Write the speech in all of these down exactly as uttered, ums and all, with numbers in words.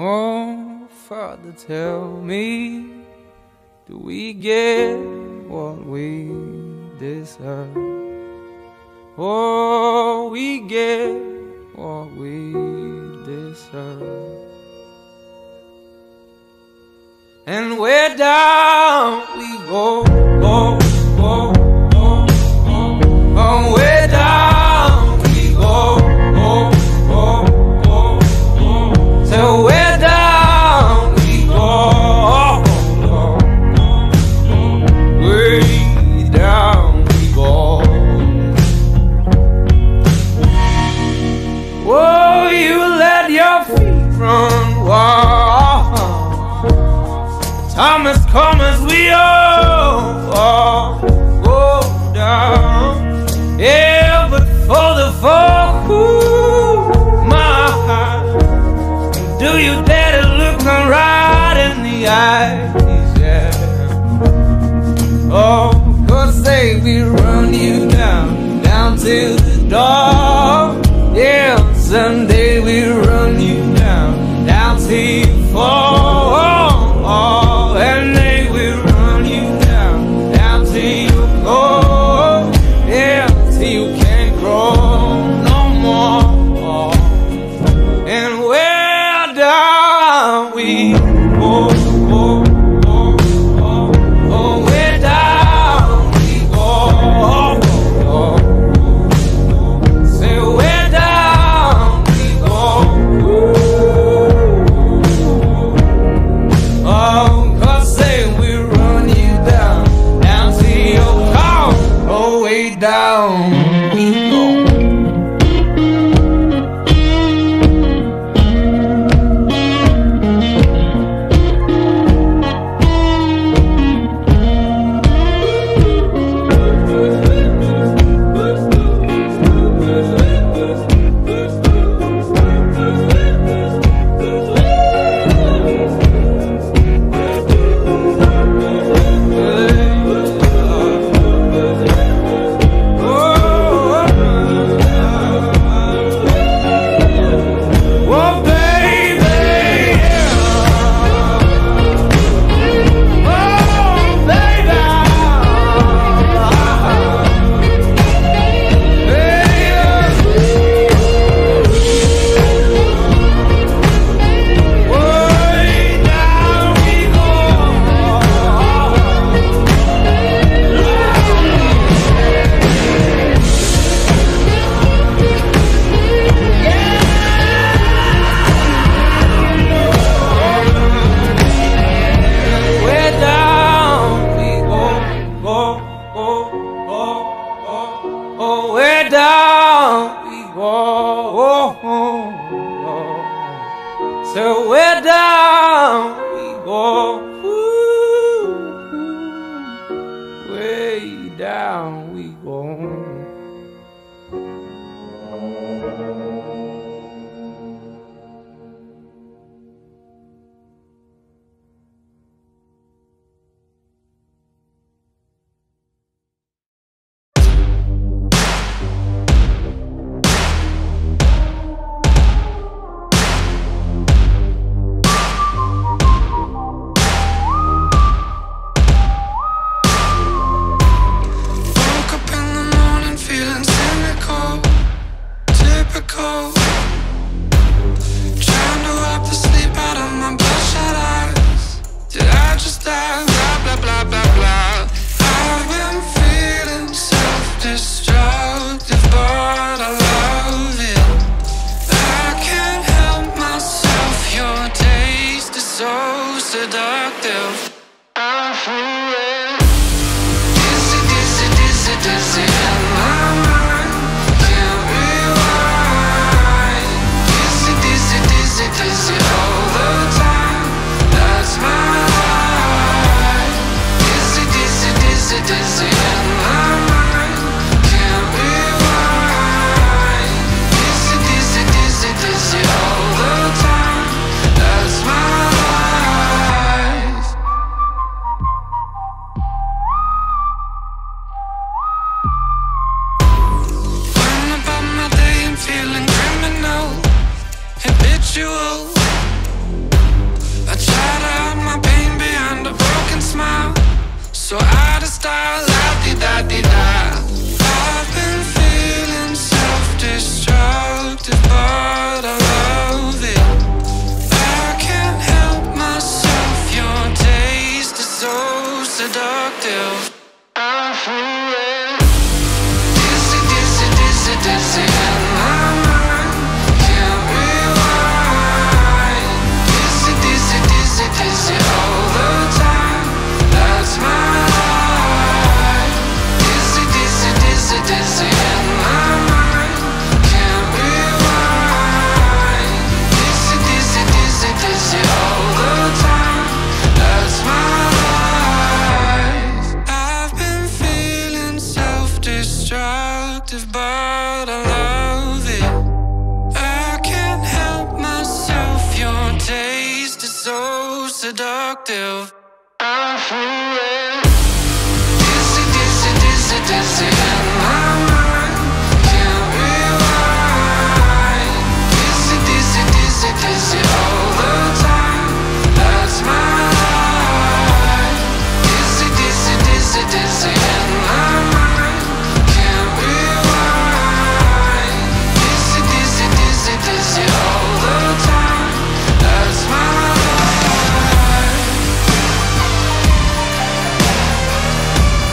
Oh, Father, tell me, do we get what we deserve? Oh, we get what we deserve. And where down we go, go, go, go, go, go. Where down we go, go, go, go, go. So where Thomas, come as we all, all go down. Yeah, but for the folk who my heart, do you dare to look them right in the eyes? Yeah. Oh, cause they will run you down, down till the dawn. Yeah, someday we'll run you down, down till you fall. Feeling criminal, habitual. smile, so out of style, la-di-da-di-da. I've been feeling self-destructive, but I love it. I can't help myself, your taste is so seductive. I'm feeling dizzy, dizzy, dizzy, dizzy in my mind, can't rewind. Dizzy, dizzy, dizzy, dizzy all the time, that's my life. Dizzy, dizzy, dizzy, dizzy in my mind, can't rewind. Dizzy, dizzy, dizzy, dizzy all the time, that's my life. Destructive, but I love it. I can't help myself, your taste is so seductive. I'm feeling dizzy, dizzy, dizzy, dizzy in my mind, can't rewind. Dizzy, dizzy, dizzy, dizzy all the time, that's my life. Dizzy, dizzy, dizzy, dizzy in my mind, dizzy all the time, that's my life. Dizzy, dizzy, dizzy, dizzy in my mind. Dizzy,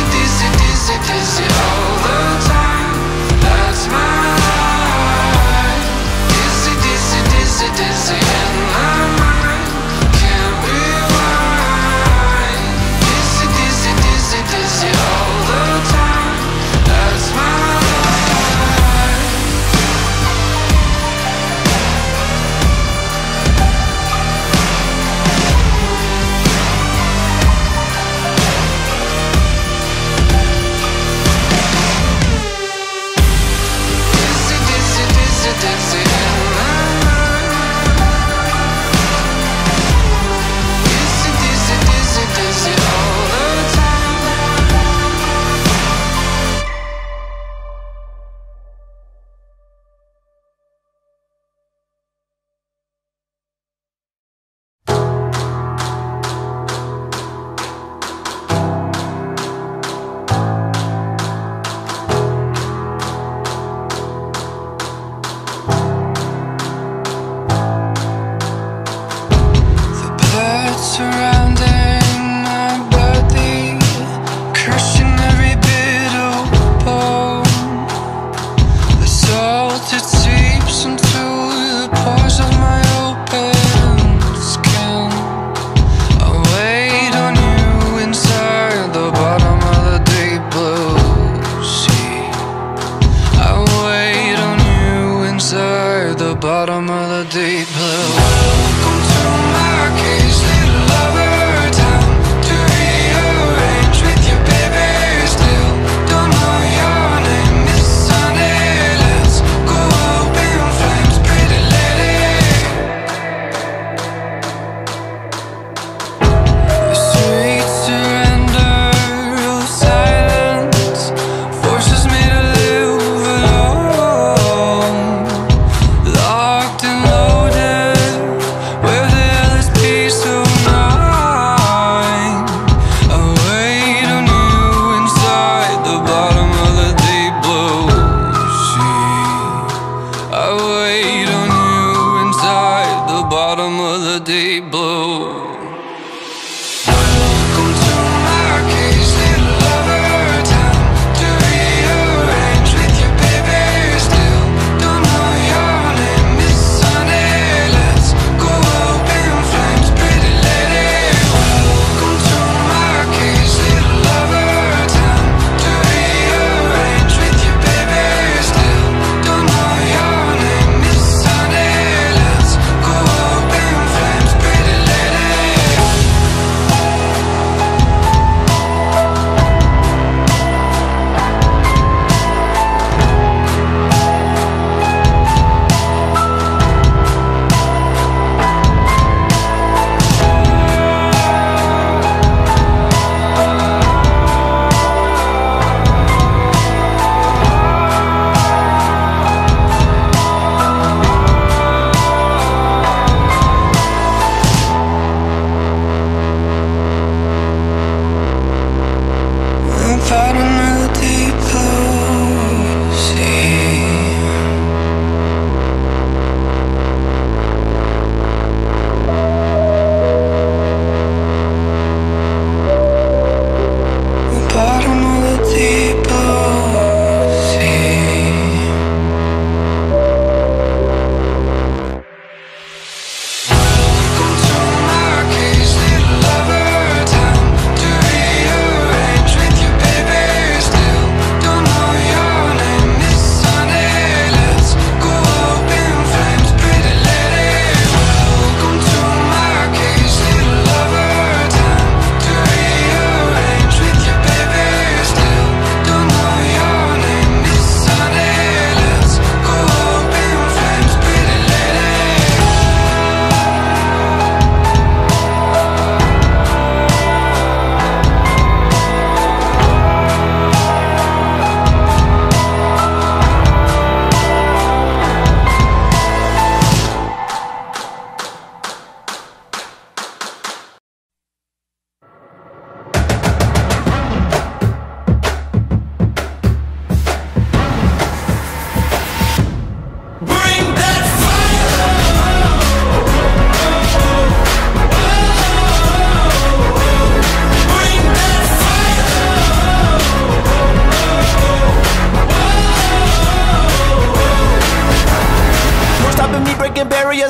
dizzy, dizzy, dizzy all the time. bottom of the deep blue. Welcome to my case, little lover. Time to rearrange with your baby. Still don't know your name. It's Sunday, let's go up in flames, pretty lady. The sweet surrender of silence forces me to live alone, locked and loaded with this peace of mind. I wait on you inside the bottom of the deep blue sea. I wait on you inside the bottom of the deep blue.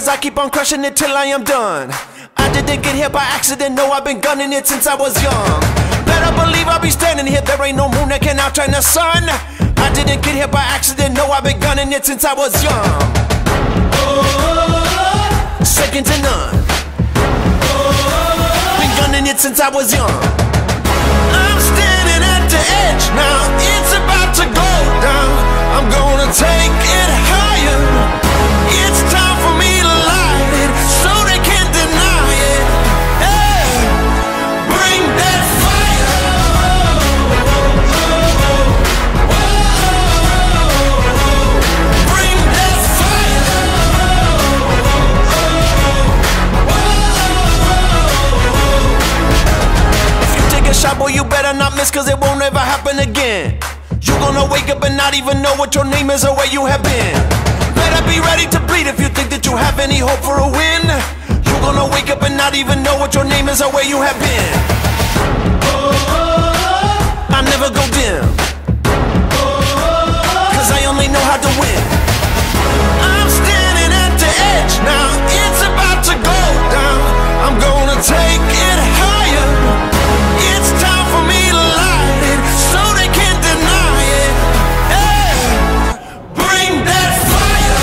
I keep on crushing it till I am done. I didn't get here by accident, no, I've been gunning it since I was young. Better believe I'll be standing here, there ain't no moon that can outshine the sun. I didn't get here by accident, no, I've been gunning it since I was young. Oh, second to none. Oh, been gunning it since I was young. I'm standing at the edge now, it's about to go down. I'm gonna take it higher. It's time for me. Boy, you better not miss, cause it won't ever happen again. You gonna wake up and not even know what your name is or where you have been. Better be ready to bleed if you think that you have any hope for a win. You gonna wake up and not even know what your name is or where you have been. I never go dim, cause I only know how to win. I'm standing at the edge now, it's about to go down. I'm gonna take it higher. It's time for me to light it, so they can't deny it. Hey, bring that fire.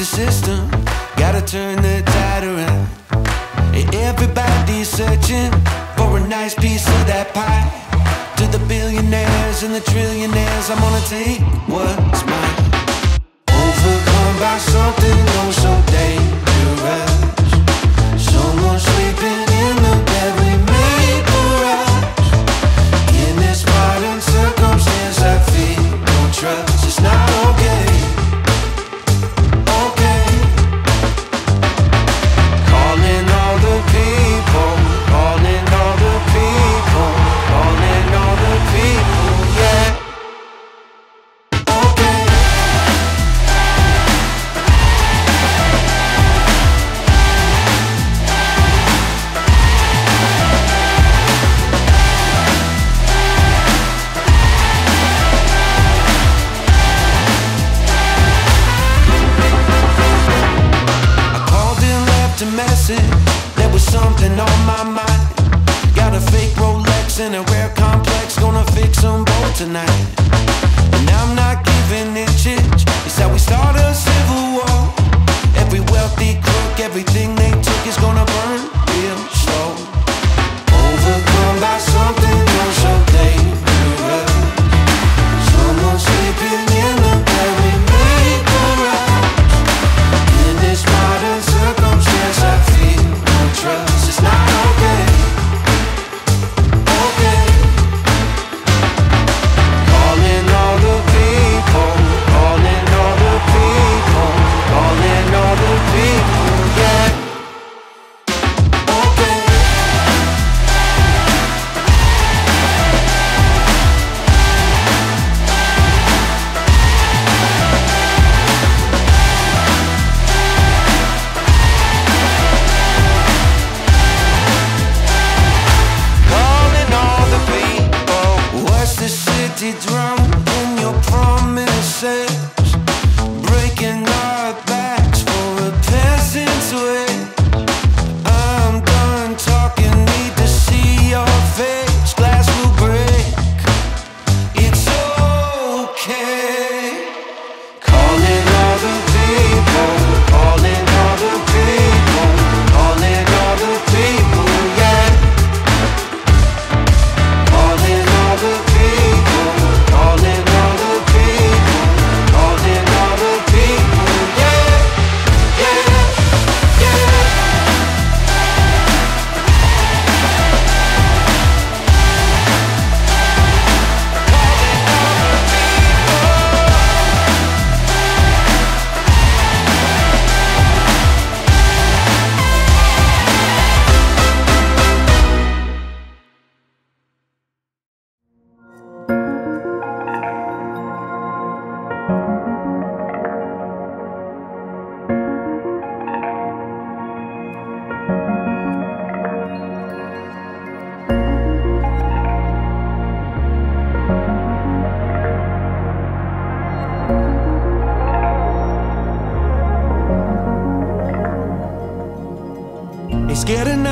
the system, gotta turn the tide around. And everybody's searching for a nice piece of that pie. To the billionaires and the trillionaires, I'm gonna take what's mine. Overcome by something oh so dangerous, someone sleeping in the bed we made the rush. In this modern circumstance I feel no trust. It's not okay, okay. Calling all the people, calling all the people, calling all the people, yeah. There was something on my mind. Got a fake Rolex and a rare complex, gonna fix them both tonight. And I'm not giving inches, it's how we start a civil war. Every wealthy crook, everything they took is gonna burn real slow. Overcome by something oh so dangerous, someone sleeping in the bed we made the rush. In this modern circumstance I feel no trust. It's not okay, okay. Calling all the people, calling all the people, calling all the people, yeah.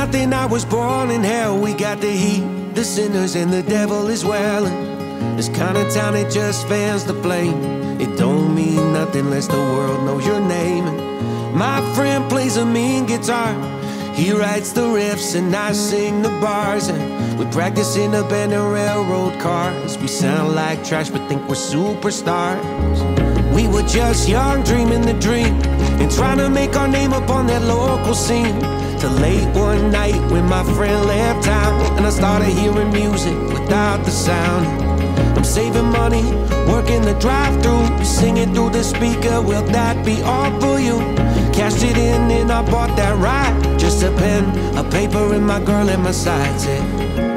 Nothing, I was born in hell, we got the heat, the sinners and the devil is wailing. This kind of town, it just fans the flame. It don't mean nothing unless the world knows your name. And my friend plays a mean guitar, he writes the riffs and I sing the bars. And we practice in abandoned railroad cars. We sound like trash but think we're superstars. We were just young, dreaming the dream and trying to make our name up on that local scene. Till late one night when my friend left town, and I started hearing music without the sound. I'm saving money, working the drive-thru, singing through the speaker, will that be all for you? Cashed it in and I bought that ride, just a pen, a paper and my girl at my side said.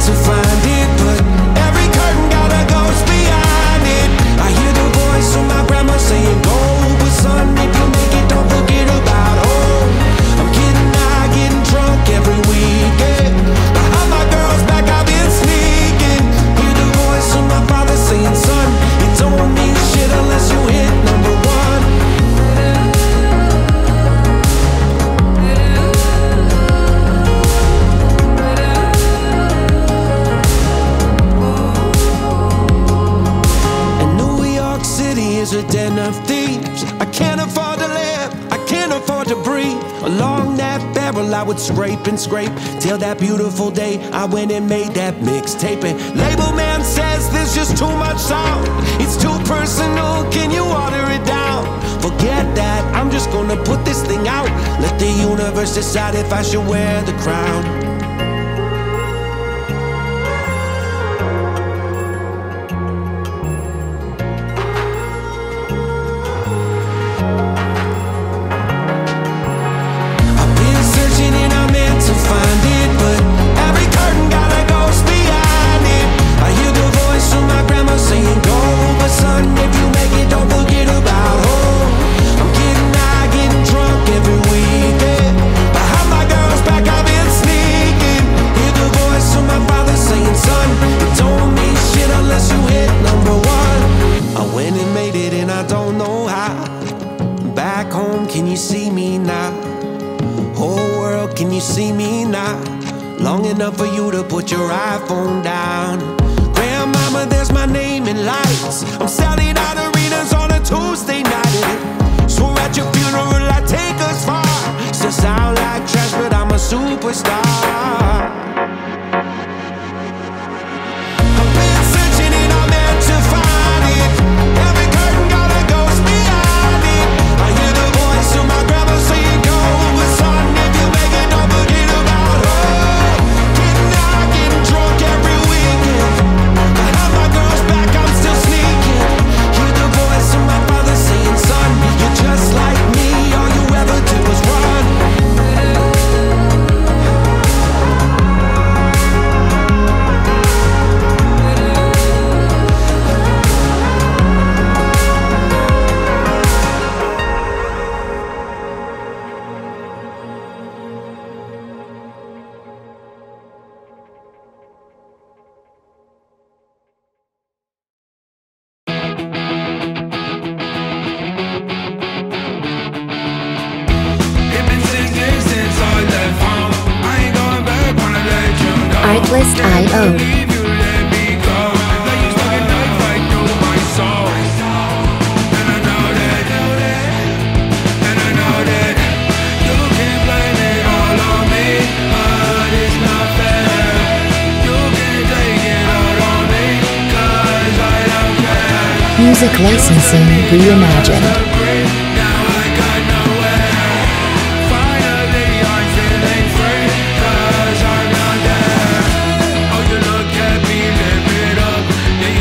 To find it, but every curtain got a ghost behind it. I hear the voice from my grandma saying, go, but son, if you make it, don't forget about home. I'm getting high, getting drunk every weekend. Behind my girl's back, I've been sneaking. Hear the voice from my father saying, son, it don't mean shit unless you hit number one. Along that barrel I would scrape and scrape till that beautiful day I went and made that mixtape. And label man says there's just too much sound, it's too personal, can you water it down? Forget that, I'm just gonna put this thing out, let the universe decide if I should wear the crown. Can you see me now? Whole world, can you see me now? Long enough for you to put your iPhone down. Grandmama, there's my name in lights. I'm selling out arenas on a Tuesday night. Swore at your funeral I'd take us far. Still sound like trash, but I'm a superstar. Artlist dot I O Music licensing reimagined. Artlist dot I O Music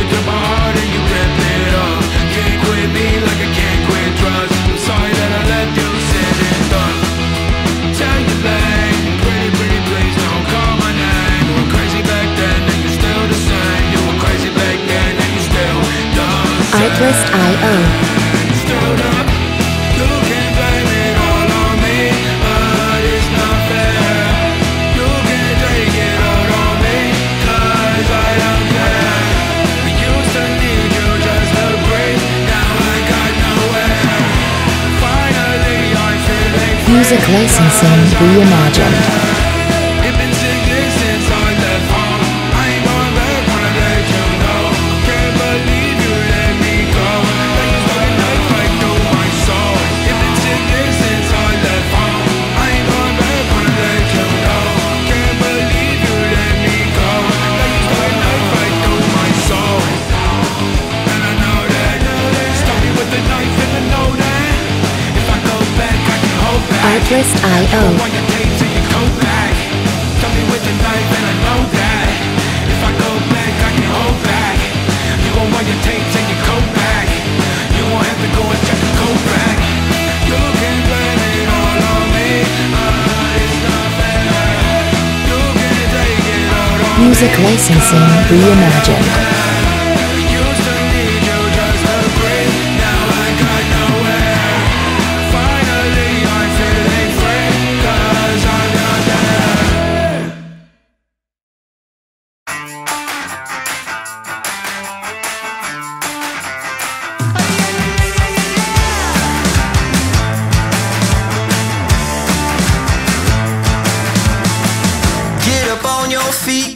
licensing reimagined. Artlist dot I O Music licensing reimagined.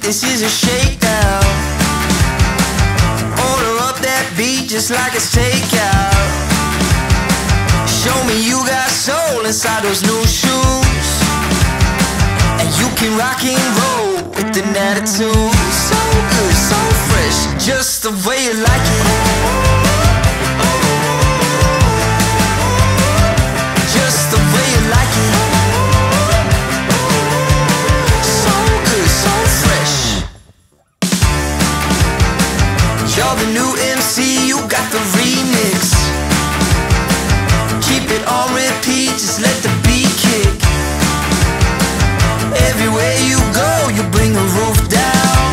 This is a shakedown. Order up that beat just like a takeout. Show me me you got soul inside those new shoes, and you can rock and roll with an attitude. So good, so fresh, just the way you like it. Just the way you like it. So good, so fresh. You're the new M C, you got the remix. Keep it on repeat, just let the beat kick. Everywhere you go, you bring the roof down.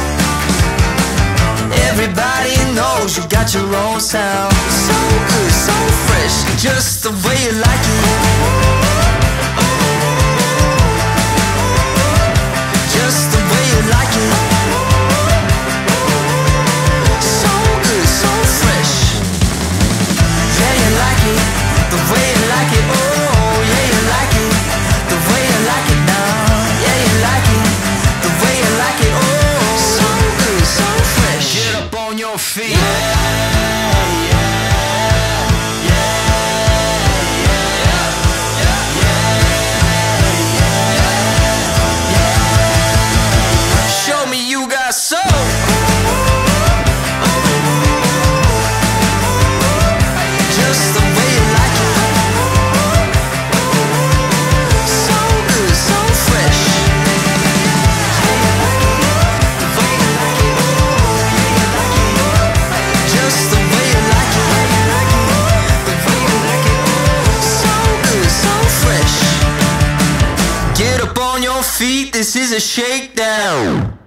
Everybody knows you got your own sound. So good, so fresh, just the way you like it. Just the way you like it. So good, so fresh. Yeah, you like it, the way you like it. Oh, yeah, you like it, the way you like it now. Yeah, you like it, the way you like it. Oh, so good, so fresh. Get up on your feet. Yeah, yeah. This is a shakedown.